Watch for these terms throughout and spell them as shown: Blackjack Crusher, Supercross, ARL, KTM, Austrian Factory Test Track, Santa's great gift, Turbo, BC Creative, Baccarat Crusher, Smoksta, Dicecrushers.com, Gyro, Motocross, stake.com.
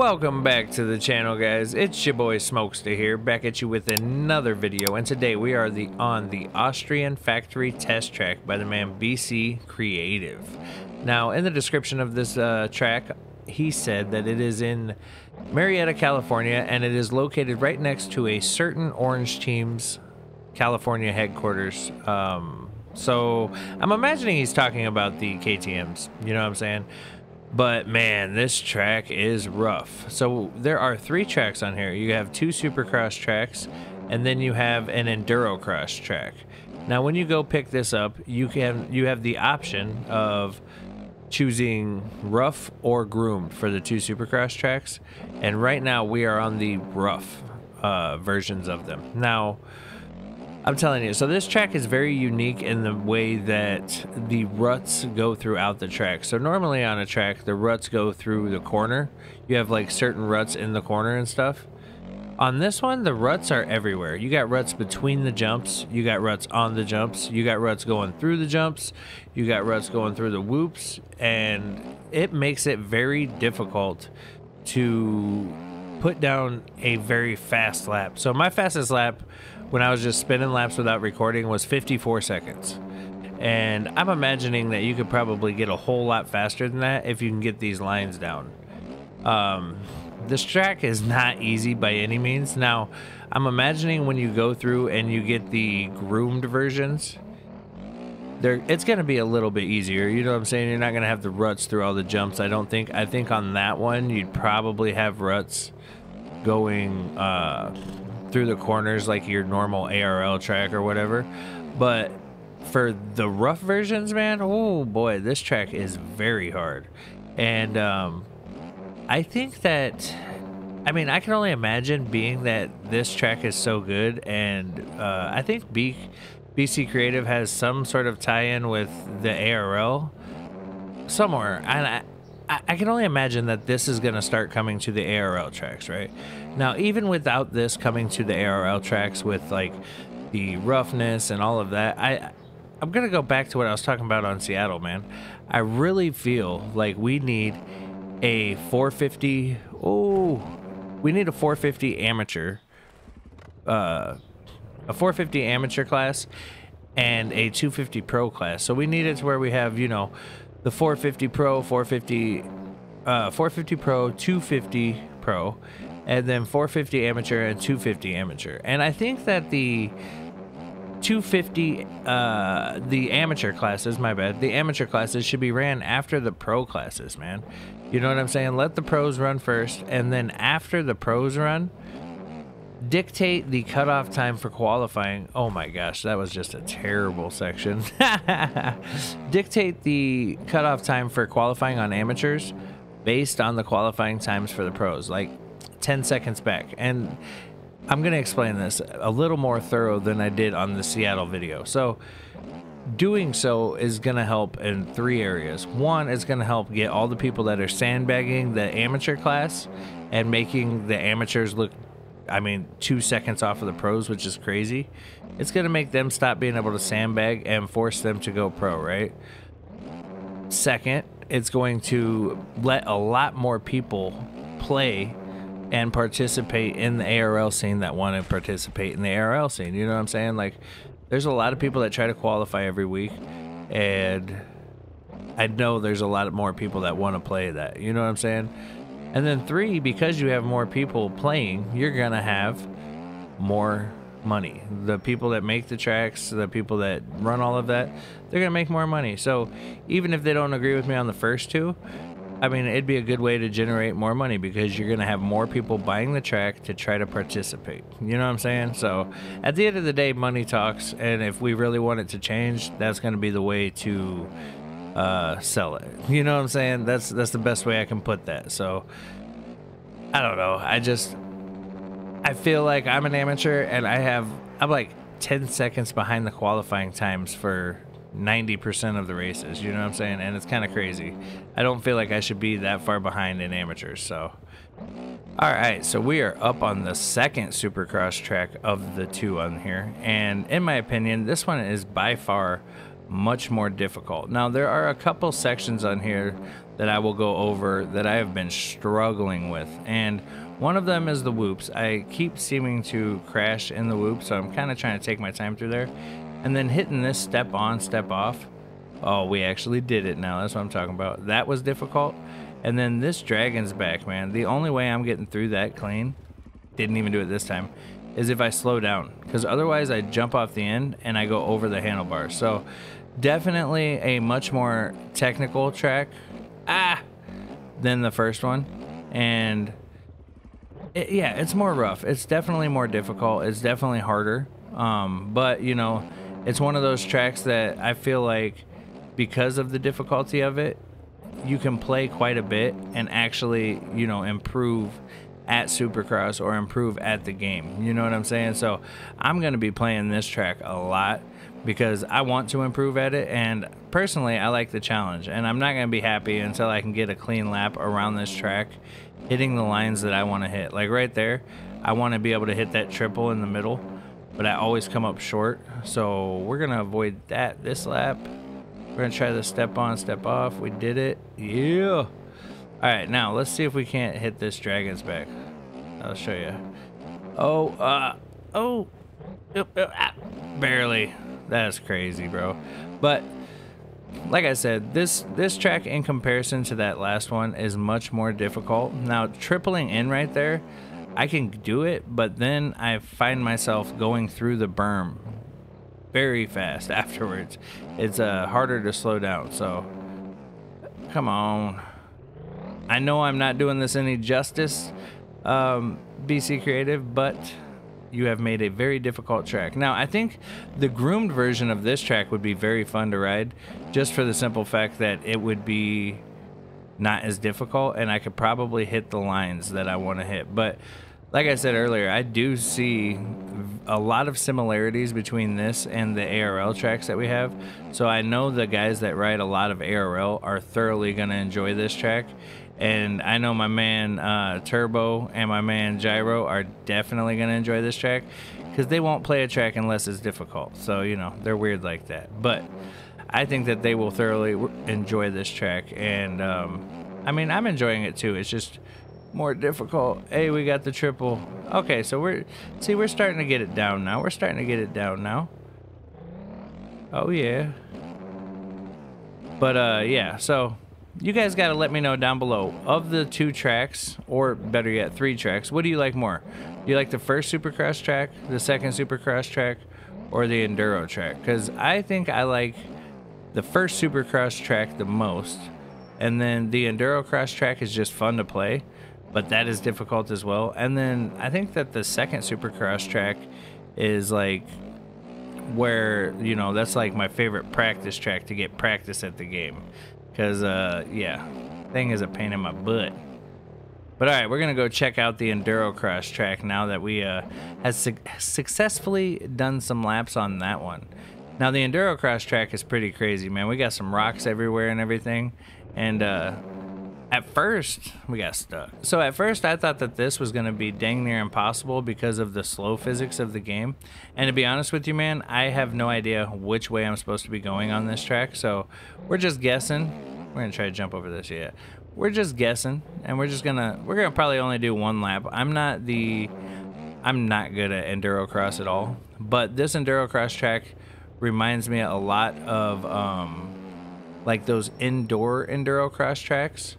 Welcome back to the channel, guys. It's your boy Smoksta here, back at you with another video, and today we are on the Austrian factory test track by the man BC Creative. Now, in the description of this track, he said that it is in Marietta, California, and it is located right next to a certain Orange Team's California headquarters. So I'm imagining he's talking about the KTMs, you know what I'm saying? But man, this track is rough. So there are three tracks on here. You have two supercross tracks, and then you have an endurocross track. Now, when you go pick this up, you have the option of choosing rough or groomed for the two supercross tracks. And right now we are on the rough versions of them. Now, I'm telling you, so this track is very unique in the way that the ruts go throughout the track. So normally on a track, the ruts go through the corner. You have like certain ruts in the corner and stuff. On this one, the ruts are everywhere. You got ruts between the jumps. You got ruts on the jumps. You got ruts going through the jumps. You got ruts going through the whoops. And it makes it very difficult to put down a very fast lap. So my fastest lap, when I was just spinning laps without recording, was 54 seconds. And I'm imagining that you could probably get a whole lot faster than that if you can get these lines down. This track is not easy by any means. Now, I'm imagining when you go through and you get the groomed versions, it's gonna be a little bit easier, you know what I'm saying? You're not gonna have the ruts through all the jumps, I don't think. I think on that one, you'd probably have ruts going through the corners like your normal ARL track or whatever. But for the rough versions, man, oh boy, this track is very hard. And I think that, I mean, I can only imagine, being that this track is so good, and I think BC Creative has some sort of tie-in with the ARL somewhere, and I can only imagine that this is going to start coming to the ARL tracks, right? Now, even without this coming to the ARL tracks with, like, the roughness and all of that, I'm going to go back to what I was talking about on Seattle, man. I really feel like we need a 450... Oh, we need a 450 amateur. A 450 amateur class and a 250 pro class. So we need it to where we have, you know, the 450 Pro, 450 Pro, 250 Pro, and then 450 Amateur and 250 Amateur. And I think that the 250, the amateur classes, my bad, the amateur classes should be ran after the pro classes, man. You know what I'm saying? Let the pros run first, and then after the pros run, dictate the cutoff time for qualifying. Oh my gosh, that was just a terrible section. Dictate the cutoff time for qualifying on amateurs based on the qualifying times for the pros, like 10 seconds back. And I'm going to explain this a little more thorough than I did on the Seattle video. So doing so is going to help in three areas. One, it's going to help get all the people that are sandbagging the amateur class and making the amateurs look, I mean, 2 seconds off of the pros, which is crazy. It's going to make them stop being able to sandbag and force them to go pro, right? Second, it's going to let a lot more people play and participate in the ARL scene that want to participate in the ARL scene. You know what I'm saying? Like, there's a lot of people that try to qualify every week, and I know there's a lot more people that want to play that. You know what I'm saying? And then three, because you have more people playing, you're going to have more money. The people that make the tracks, the people that run all of that, they're going to make more money. So even if they don't agree with me on the first two, I mean, it'd be a good way to generate more money because you're going to have more people buying the track to try to participate. You know what I'm saying? So at the end of the day, money talks. And if we really want it to change, that's going to be the way to sell it. You know what I'm saying? That's the best way I can put that. So I don't know, I feel like I'm an amateur and I'm like 10 seconds behind the qualifying times for 90% of the races. You know what I'm saying? And it's kind of crazy. I don't feel like I should be that far behind in amateurs. So all right, so we are up on the second supercross track of the two on here, and in my opinion, this one is by far much more difficult. Now, there are a couple sections on here that I will go over that I have been struggling with, and one of them is the whoops. I keep seeming to crash in the whoops, so I'm kind of trying to take my time through there. And then hitting this step on, step off. Oh, we actually did it now. That's what I'm talking about. That was difficult. And then this dragon's back, man. The only way I'm getting through that clean, didn't even do it this time, is if I slow down, because otherwise I jump off the end and I go over the handlebar. So definitely a much more technical track than the first one. And yeah, it's more rough. It's definitely more difficult. It's definitely harder. But you know, it's one of those tracks that I feel like because of the difficulty of it, you can play quite a bit and actually, you know, improve at Supercross or improve at the game. You know what I'm saying? So I'm going to be playing this track a lot because I want to improve at it. And personally, I like the challenge, and I'm not going to be happy until I can get a clean lap around this track, hitting the lines that I want to hit. Like right there, I want to be able to hit that triple in the middle, but I always come up short. So we're going to avoid that this lap. We're going to try the step on, step off. We did it. Yeah. All right, now let's see if we can't hit this dragon's back. I'll show you. Barely. That's crazy, bro. But like I said, this track in comparison to that last one is much more difficult. Now, tripling in right there, I can do it, but then I find myself going through the berm very fast afterwards. It's harder to slow down, so come on. I know I'm not doing this any justice, BC Creative, but you have made a very difficult track. Now, I think the groomed version of this track would be very fun to ride, just for the simple fact that it would be not as difficult, and I could probably hit the lines that I want to hit. But like I said earlier, I do see a lot of similarities between this and the ARL tracks that we have. So I know the guys that ride a lot of ARL are thoroughly going to enjoy this track. And I know my man Turbo and my man Gyro are definitely going to enjoy this track, because they won't play a track unless it's difficult. So, you know, they're weird like that. But I think that they will thoroughly enjoy this track. And, I mean, I'm enjoying it too. It's just more difficult. Hey, we got the triple. Okay, so we're starting to get it down now. We're starting to get it down now. Oh, yeah. But, yeah, so you guys got to let me know down below, of the two tracks, or better yet, three tracks, what do you like more? Do you like the first Supercross track, the second Supercross track, or the Enduro track? Because I think I like the first Supercross track the most, and then the Enduro Cross track is just fun to play, but that is difficult as well. And then I think that the second Supercross track is like where, you know, that's like my favorite practice track to get practice at the game. Because, yeah, thing is a pain in my butt. But, all right, we're going to go check out the Endurocross track now that we have successfully done some laps on that one. Now, the Endurocross track is pretty crazy, man. We got some rocks everywhere and everything. And at first, we got stuck. So, at first, I thought that this was going to be dang near impossible because of the slow physics of the game. And to be honest with you, man, I have no idea which way I'm supposed to be going on this track. So, we're just guessing. We're going to try to jump over this yet. We're just guessing, and we're going to probably only do one lap. I'm not good at Endurocross at all, but this Endurocross track reminds me a lot of like those indoor Endurocross tracks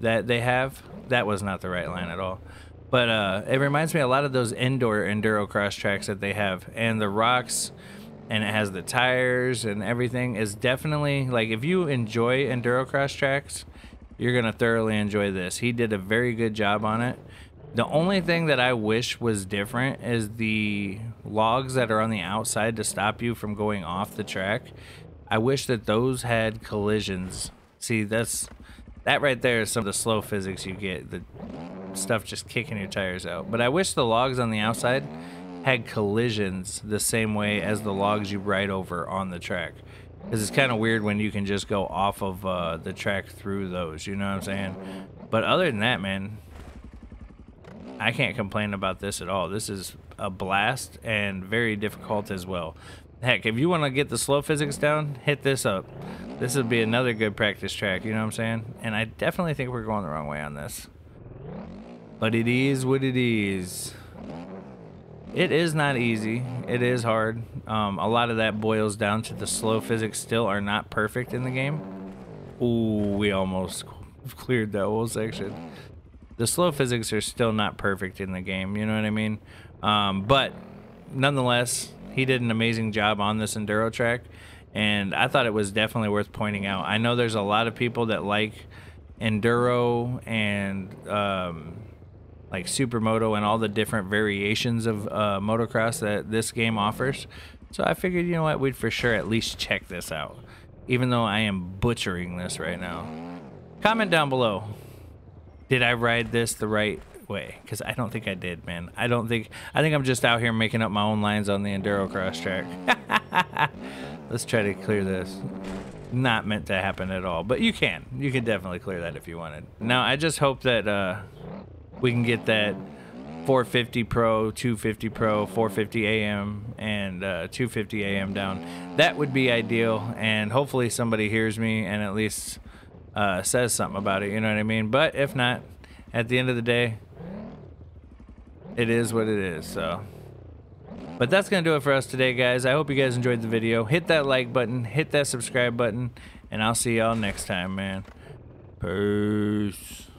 that they have. That was not the right line at all. But it reminds me a lot of those indoor Endurocross tracks that they have, and the rocks, and it has the tires and everything. Is definitely, like, if you enjoy Endurocross tracks, you're gonna thoroughly enjoy this. He did a very good job on it. The only thing that I wish was different is the logs that are on the outside to stop you from going off the track. I wish that those had collisions. See, that right there is some of the slow physics you get, the stuff just kicking your tires out. But I wish the logs on the outside had collisions the same way as the logs you ride over on the track, because it's kind of weird when you can just go off of the track through those, you know what I'm saying? But other than that, man, I can't complain about this at all. This is a blast and very difficult as well. Heck, if you want to get the slow physics down, hit this up. This would be another good practice track, you know what I'm saying? And I definitely think we're going the wrong way on this. But it is what it is. It is not easy. It is hard. A lot of that boils down to the slow physics still are not perfect in the game. Ooh, we almost cleared that whole section. The slow physics are still not perfect in the game, you know what I mean? But nonetheless, he did an amazing job on this enduro track, and I thought it was definitely worth pointing out. I know there's a lot of people that like enduro and like supermoto and all the different variations of motocross that this game offers. So I figured, you know what, we'd for sure at least check this out, even though I am butchering this right now. Comment down below, did I ride this the right way? Because I don't think I did, man. I think I'm just out here making up my own lines on the enduro cross track. Let's try to clear this. Not meant to happen at all, but you can definitely clear that if you wanted. Now I just hope that we can get that 450 Pro, 250 Pro, 450 AM, and 250 AM down. That would be ideal, and hopefully somebody hears me and at least says something about it, you know what I mean? But if not, at the end of the day, it is what it is, so. But that's going to do it for us today, guys. I hope you guys enjoyed the video. Hit that like button, hit that subscribe button, and I'll see y'all next time, man. Peace.